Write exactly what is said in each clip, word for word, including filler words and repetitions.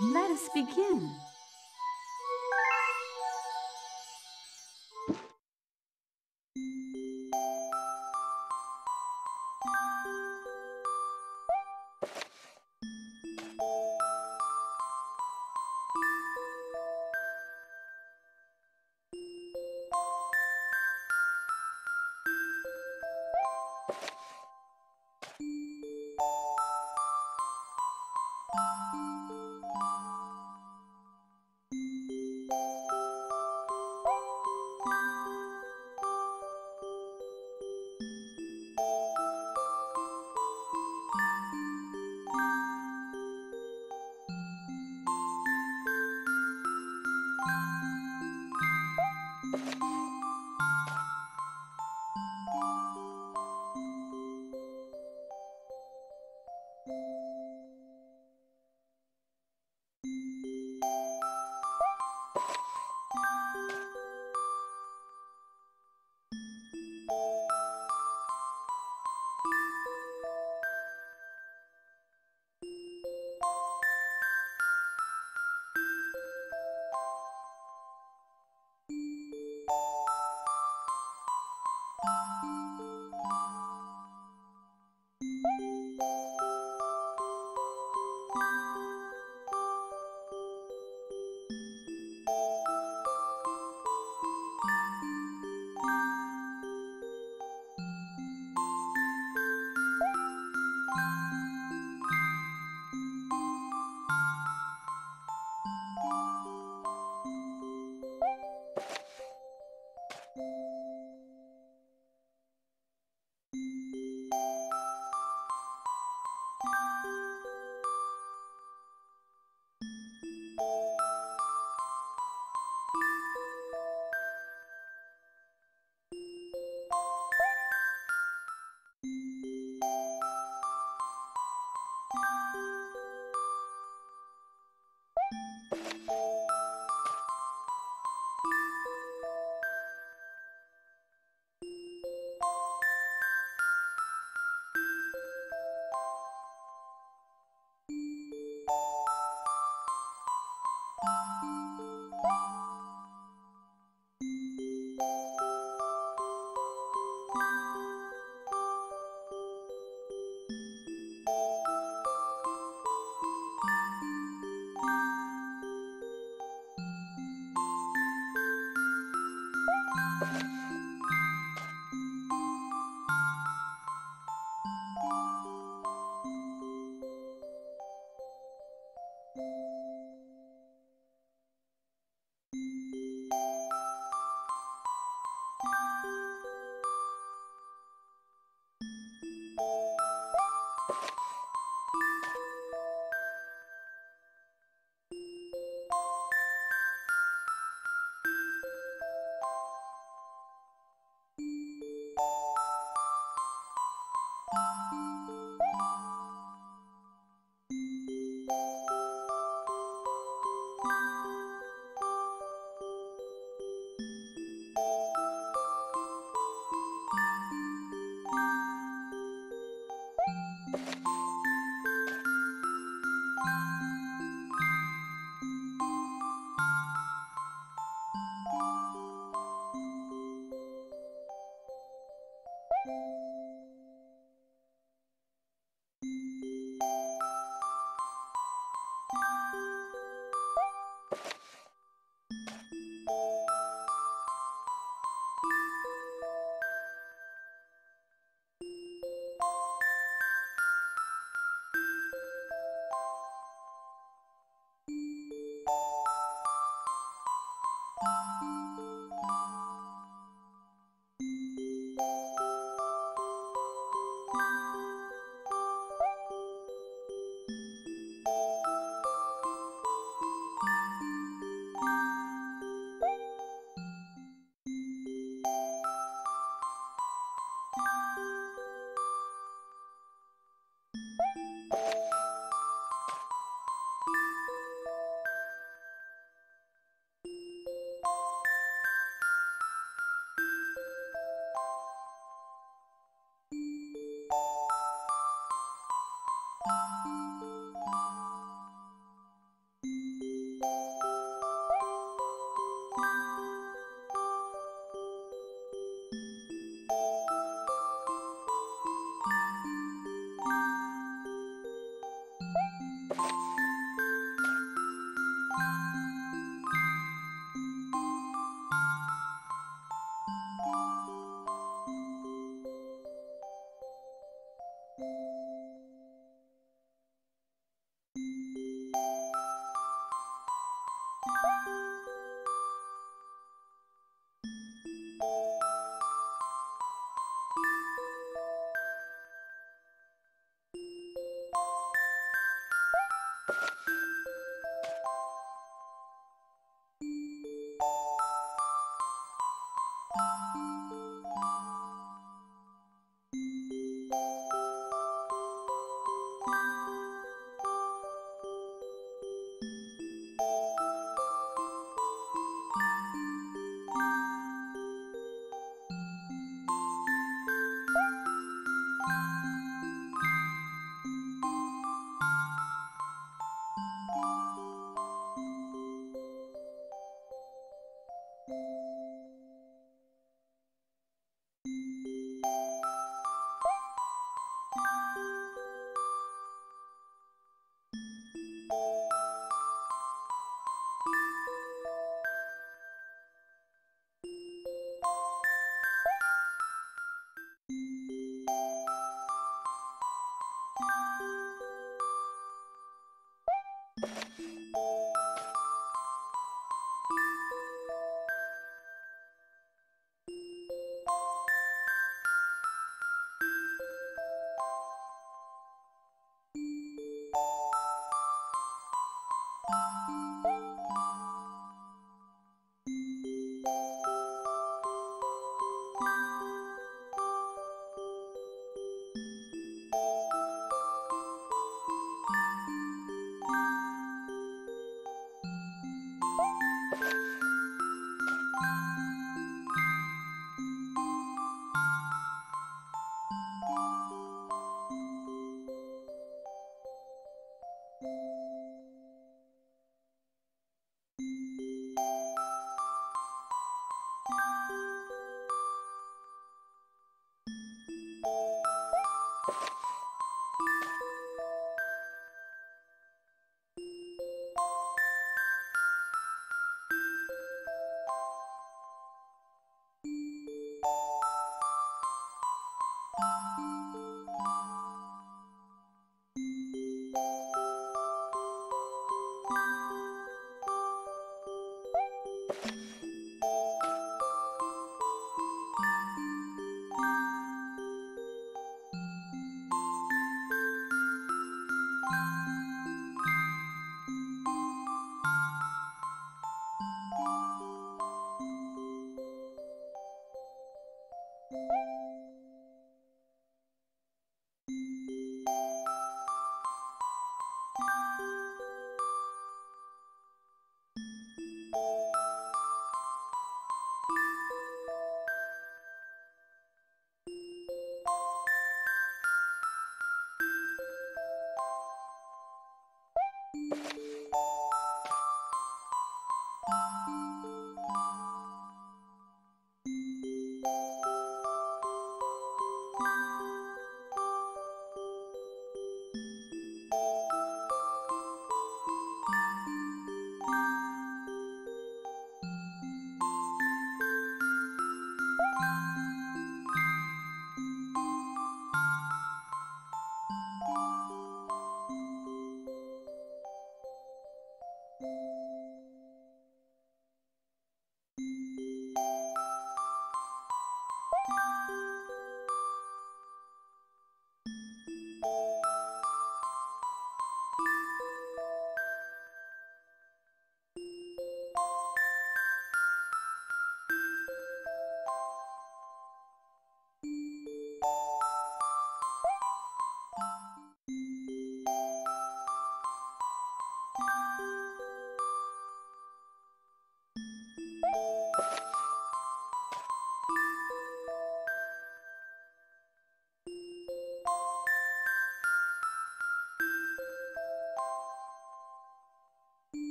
Let us begin.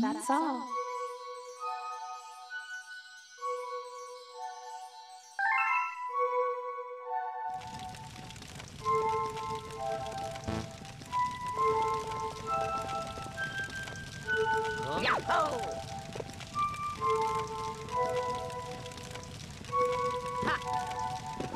That's all. Yahoo! Ha!